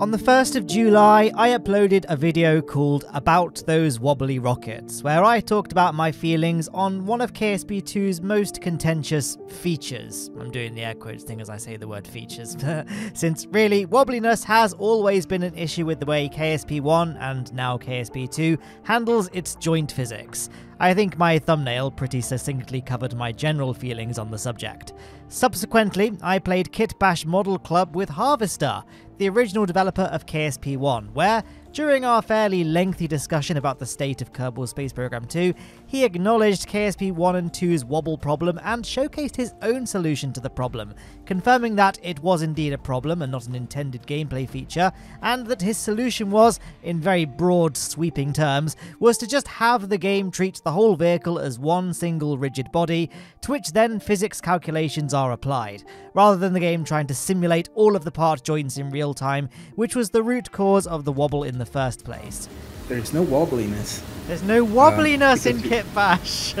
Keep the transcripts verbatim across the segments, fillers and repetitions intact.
On the first of July, I uploaded a video called About Those Wobbly Rockets, where I talked about my feelings on one of K S P two's most contentious features. I'm doing the air quotes thing as I say the word features, since really, wobbliness has always been an issue with the way K S P one, and now K S P two, handles its joint physics. I think my thumbnail pretty succinctly covered my general feelings on the subject. Subsequently, I played Kit Bash Model Club with Harvester, the original developer of K S P one, where, during our fairly lengthy discussion about the state of Kerbal Space Program two, he acknowledged K S P one and two's wobble problem and showcased his own solution to the problem, confirming that it was indeed a problem and not an intended gameplay feature, and that his solution was, in very broad sweeping terms, was to just have the game treat the whole vehicle as one single rigid body, to which then physics calculations are applied, rather than the game trying to simulate all of the part joints in real time, which was the root cause of the wobble in the the first place. There's no wobbliness. There's no wobbliness um, in Kit Bash.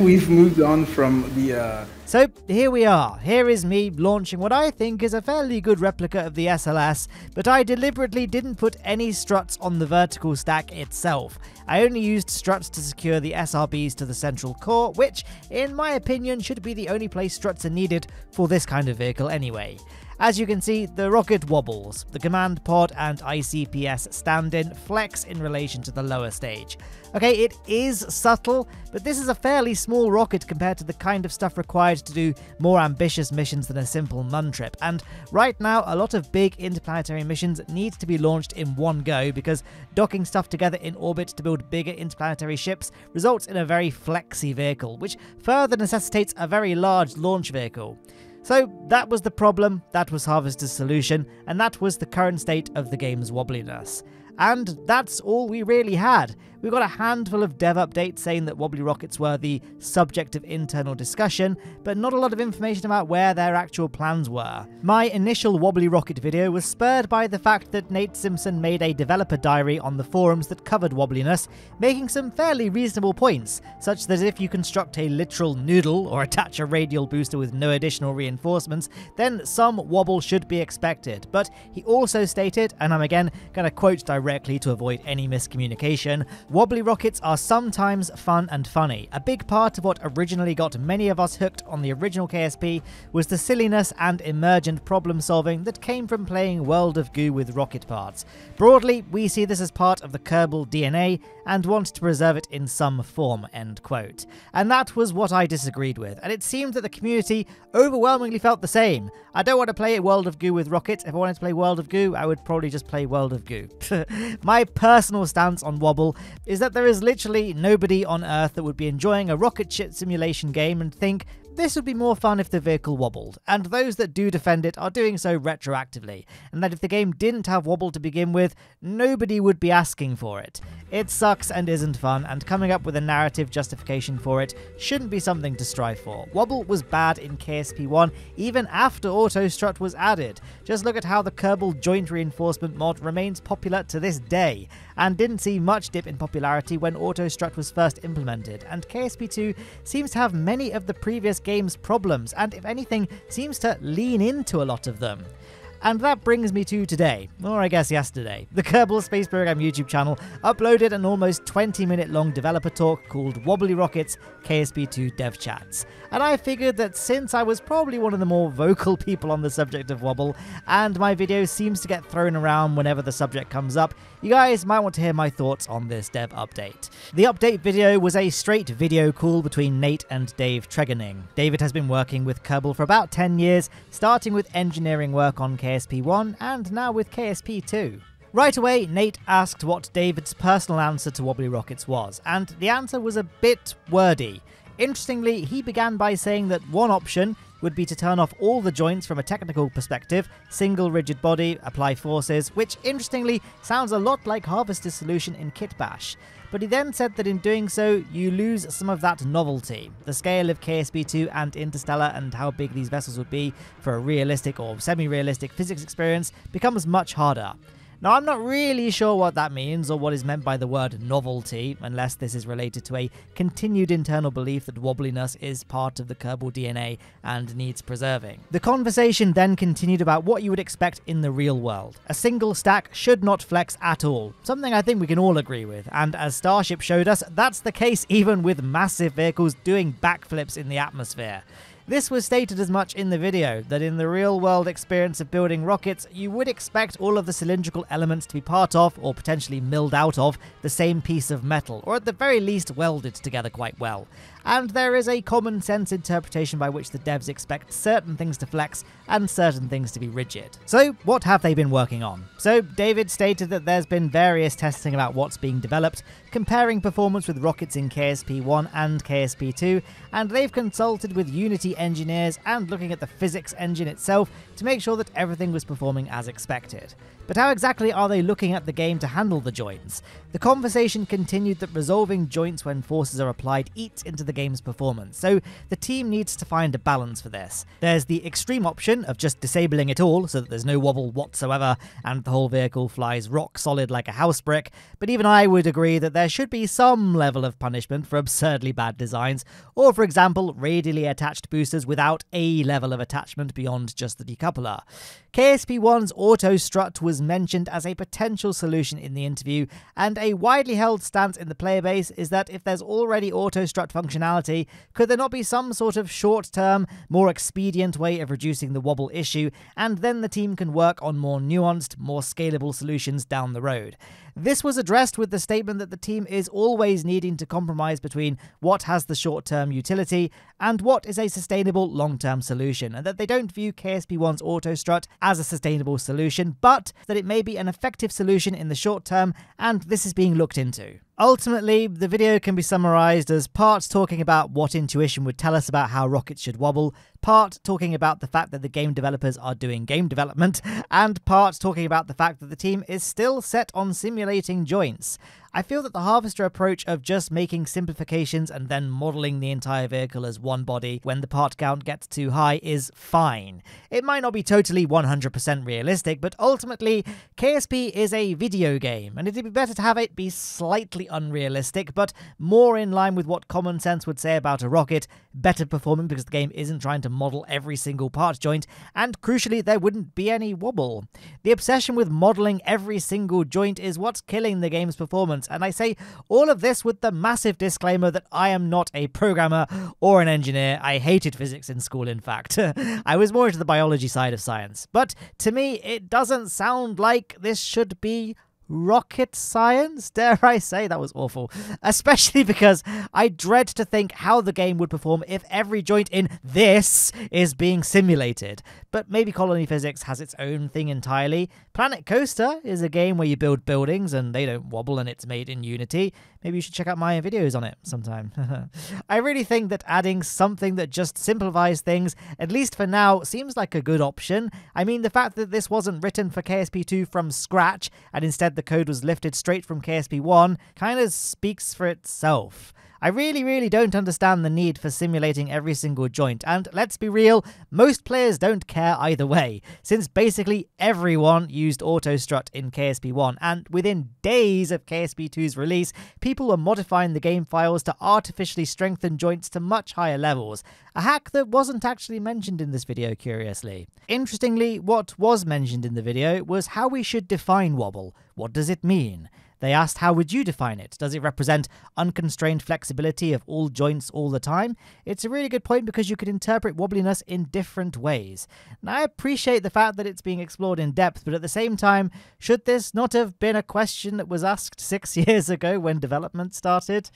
We've moved on from the... Uh... So here we are. Here is me launching what I think is a fairly good replica of the S L S, but I deliberately didn't put any struts on the vertical stack itself. I only used struts to secure the S R Bs to the central core, which, in my opinion, should be the only place struts are needed for this kind of vehicle anyway. As you can see, the rocket wobbles, the command pod and I C P S stand-in flex in relation to the lower stage. Okay, it is subtle, but this is a fairly small rocket compared to the kind of stuff required to do more ambitious missions than a simple Mun trip, and right now a lot of big interplanetary missions need to be launched in one go because docking stuff together in orbit to build bigger interplanetary ships results in a very flexy vehicle, which further necessitates a very large launch vehicle. So that was the problem, that was Harvester's solution, and that was the current state of the game's wobbliness. And that's all we really had. We got a handful of dev updates saying that wobbly rockets were the subject of internal discussion, but not a lot of information about where their actual plans were. My initial wobbly rocket video was spurred by the fact that Nate Simpson made a developer diary on the forums that covered wobbliness, making some fairly reasonable points, such that if you construct a literal noodle or attach a radial booster with no additional reinforcement, Reinforcements, then some wobble should be expected. But he also stated, and I'm again going to quote directly to avoid any miscommunication, "Wobbly rockets are sometimes fun and funny. A big part of what originally got many of us hooked on the original K S P was the silliness and emergent problem solving that came from playing World of Goo with rocket parts. Broadly, we see this as part of the Kerbal D N A and want to preserve it in some form," end quote. And that was what I disagreed with, and it seemed that the community overwhelmingly felt the same. I don't want to play World of Goo with rockets. If I wanted to play World of Goo, I would probably just play World of Goo. My personal stance on wobble is that there is literally nobody on Earth that would be enjoying a rocket ship simulation game and think, "This would be more fun if the vehicle wobbled," and those that do defend it are doing so retroactively, and that if the game didn't have wobble to begin with, nobody would be asking for it. It sucks and isn't fun, and coming up with a narrative justification for it shouldn't be something to strive for. Wobble was bad in K S P one even after Autostrut was added. Just look at how the Kerbal Joint Reinforcement mod remains popular to this day, and didn't see much dip in popularity when Autostrut was first implemented, and K S P two seems to have many of the previous game's problems, and if anything, seems to lean into a lot of them. And that brings me to today, or I guess yesterday. The Kerbal Space Program YouTube channel uploaded an almost twenty minute long developer talk called Wobbly Rockets K S P two Dev Chats. And I figured that since I was probably one of the more vocal people on the subject of wobble, and my video seems to get thrown around whenever the subject comes up, you guys might want to hear my thoughts on this dev update. The update video was a straight video call between Nate and Dave Tregoning. David has been working with Kerbal for about ten years, starting with engineering work on K S P one and now with K S P two. Right away, Nate asked what David's personal answer to wobbly rockets was, and the answer was a bit wordy. Interestingly, he began by saying that one option would be to turn off all the joints from a technical perspective, single rigid body, apply forces, which interestingly sounds a lot like Harvester's solution in Kit Bash. But he then said that in doing so, you lose some of that novelty. The scale of K S P two and Interstellar and how big these vessels would be for a realistic or semi-realistic physics experience becomes much harder. Now, I'm not really sure what that means or what is meant by the word novelty, unless this is related to a continued internal belief that wobbliness is part of the Kerbal D N A and needs preserving. The conversation then continued about what you would expect in the real world. A single stack should not flex at all, something I think we can all agree with, and as Starship showed us, that's the case even with massive vehicles doing backflips in the atmosphere. This was stated as much in the video, that in the real-world experience of building rockets, you would expect all of the cylindrical elements to be part of, or potentially milled out of, the same piece of metal, or at the very least welded together quite well. And there is a common sense interpretation by which the devs expect certain things to flex and certain things to be rigid. So what have they been working on? So David stated that there's been various testing about what's being developed, comparing performance with rockets in K S P one and K S P two, and they've consulted with Unity engineers and looking at the physics engine itself to make sure that everything was performing as expected. But how exactly are they looking at the game to handle the joints? The conversation continued that resolving joints when forces are applied eats into the game's performance, so the team needs to find a balance for this. There's the extreme option of just disabling it all so that there's no wobble whatsoever and the whole vehicle flies rock solid like a house brick, but even I would agree that there should be some level of punishment for absurdly bad designs, or for example radially attached boosters without a level of attachment beyond just the decoupler. K S P one's Autostrut was mentioned as a potential solution in the interview, and a widely held stance in the player base is that if there's already Autostrut functionality, could there not be some sort of short-term, more expedient way of reducing the wobble issue, and then the team can work on more nuanced, more scalable solutions down the road. This was addressed with the statement that the team is always needing to compromise between what has the short-term utility and what is a sustainable long-term solution, and that they don't view K S P one's Autostrut as a sustainable solution, but that it may be an effective solution in the short term, and this is being looked into. Ultimately, the video can be summarised as parts talking about what intuition would tell us about how rockets should wobble, part talking about the fact that the game developers are doing game development, and part talking about the fact that the team is still set on simulating joints. I feel that the Harvester approach of just making simplifications and then modelling the entire vehicle as one body when the part count gets too high is fine. It might not be totally one hundred percent realistic, but ultimately, K S P is a video game, and it'd be better to have it be slightly unrealistic, but more in line with what common sense would say about a rocket, better performing because the game isn't trying to model every single part joint, and crucially, there wouldn't be any wobble. The obsession with modelling every single joint is what's killing the game's performance. And I say all of this with the massive disclaimer that I am not a programmer or an engineer. I hated physics in school, in fact. I was more into the biology side of science. But to me, it doesn't sound like this should be rocket science, dare I say. That was awful. Especially because I dread to think how the game would perform if every joint in this is being simulated. But maybe colony physics has its own thing entirely. Planet Coaster is a game where you build buildings and they don't wobble and it's made in Unity. Maybe you should check out my videos on it sometime. I really think that adding something that just simplifies things, at least for now, seems like a good option. I mean, the fact that this wasn't written for K S P two from scratch, and instead the code was lifted straight from K S P one, kind of speaks for itself. I really, really don't understand the need for simulating every single joint, and let's be real, most players don't care either way, since basically everyone used Autostrut in K S P one, and within days of K S P two's release, people were modifying the game files to artificially strengthen joints to much higher levels, a hack that wasn't actually mentioned in this video, curiously. Interestingly, what was mentioned in the video was how we should define wobble. What does it mean? They asked, how would you define it? Does it represent unconstrained flexibility of all joints all the time? It's a really good point because you could interpret wobbliness in different ways. Now, I appreciate the fact that it's being explored in depth, but at the same time, should this not have been a question that was asked six years ago when development started?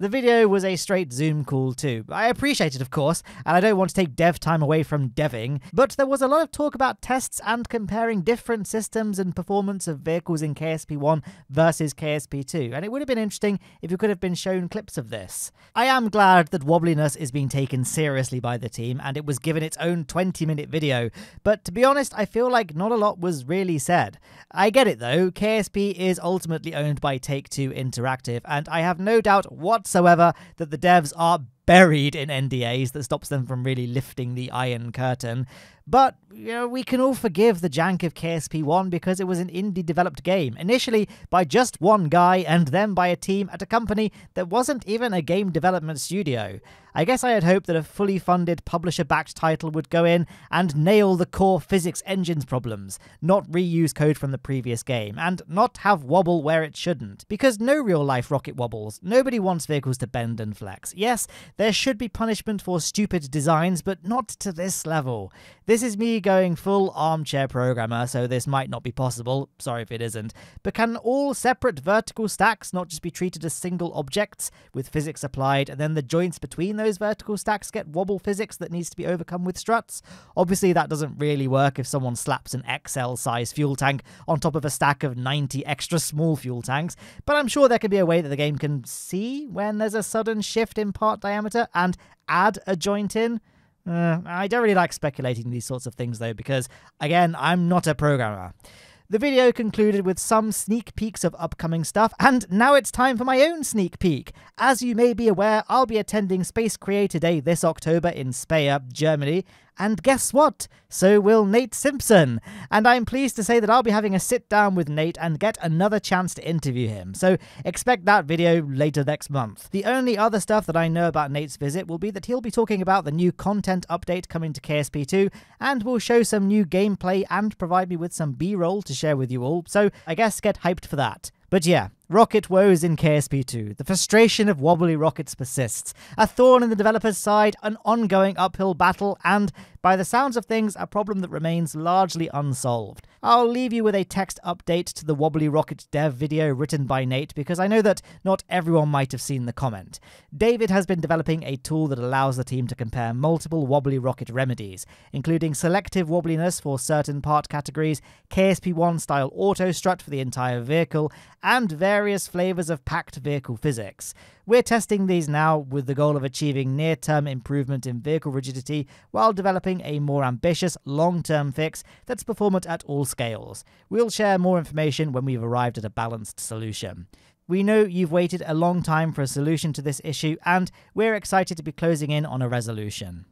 The video was a straight Zoom call too. I appreciate it, of course, and I don't want to take dev time away from deving, but there was a lot of talk about tests and comparing different systems and performance of vehicles in K S P one versus K S P two, and it would have been interesting if you could have been shown clips of this. I am glad that wobbliness is being taken seriously by the team, and it was given its own twenty minute video, but to be honest, I feel like not a lot was really said. I get it though, K S P is ultimately owned by Take-Two Interactive, and I have no doubt what whatsoever that the devs are buried in N D As that stops them from really lifting the Iron Curtain. But, you know, we can all forgive the jank of K S P one because it was an indie-developed game, initially by just one guy and then by a team at a company that wasn't even a game development studio. I guess I had hoped that a fully funded, publisher-backed title would go in and nail the core physics engines problems, not reuse code from the previous game, and not have wobble where it shouldn't. Because no real-life rocket wobbles, nobody wants vehicles to bend and flex. Yes, there should be punishment for stupid designs, but not to this level. This This is me going full armchair programmer, so this might not be possible, sorry if it isn't, but can all separate vertical stacks not just be treated as single objects with physics applied, and then the joints between those vertical stacks get wobble physics that needs to be overcome with struts? Obviously that doesn't really work if someone slaps an X L size fuel tank on top of a stack of ninety extra small fuel tanks, but I'm sure there can be a way that the game can see when there's a sudden shift in part diameter and add a joint in. Uh, I don't really like speculating these sorts of things though, because, again, I'm not a programmer. The video concluded with some sneak peeks of upcoming stuff, and now it's time for my own sneak peek. As you may be aware, I'll be attending Space Creator Day this October in Speyer, Germany, and guess what? So will Nate Simpson. And I'm pleased to say that I'll be having a sit down with Nate and get another chance to interview him. So expect that video later next month. The only other stuff that I know about Nate's visit will be that he'll be talking about the new content update coming to K S P two and will show some new gameplay and provide me with some B-roll to share with you all. So I guess get hyped for that. But yeah, rocket woes in K S P two. The frustration of wobbly rockets persists. A thorn in the developer's side, an ongoing uphill battle, and, by the sounds of things, a problem that remains largely unsolved. I'll leave you with a text update to the wobbly rocket dev video written by Nate because I know that not everyone might have seen the comment. David has been developing a tool that allows the team to compare multiple wobbly rocket remedies, including selective wobbliness for certain part categories, K S P one style autostrut for the entire vehicle, and various flavors of packed vehicle physics. We're testing these now with the goal of achieving near-term improvement in vehicle rigidity while developing a more ambitious long-term fix that's performant at all scales. We'll share more information when we've arrived at a balanced solution. We know you've waited a long time for a solution to this issue, and we're excited to be closing in on a resolution.